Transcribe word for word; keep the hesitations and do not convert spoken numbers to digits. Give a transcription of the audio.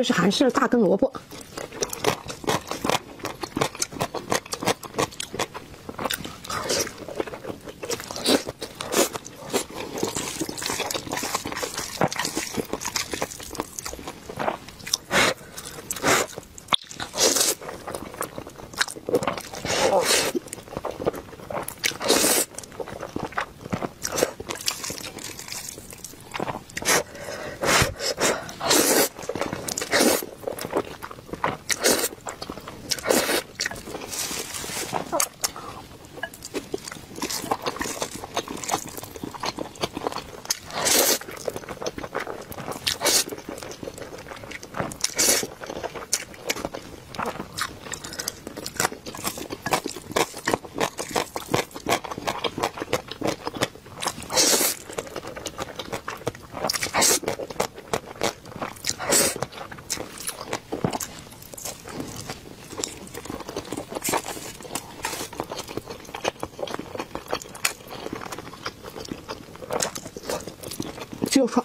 这是韩式的大根萝卜。就说。